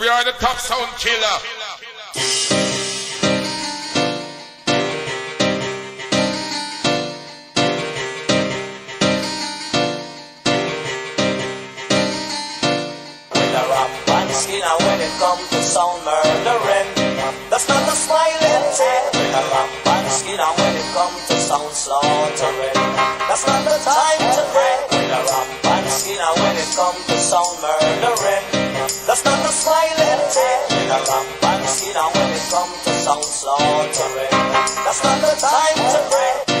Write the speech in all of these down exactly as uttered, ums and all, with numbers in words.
We are the Top Sound Killer. When it comes to sound murdering, that's not a smiling thing. With a lump on the skin, and when it comes to sound slaughtering, that's not the time to break. With a lump on the skin, and when it comes to sound murdering, that's not a smiling thing. With a lump on the skin, and when it comes to sound slaughtering, that's not the time to break.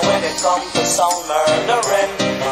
When it comes to sound murdering,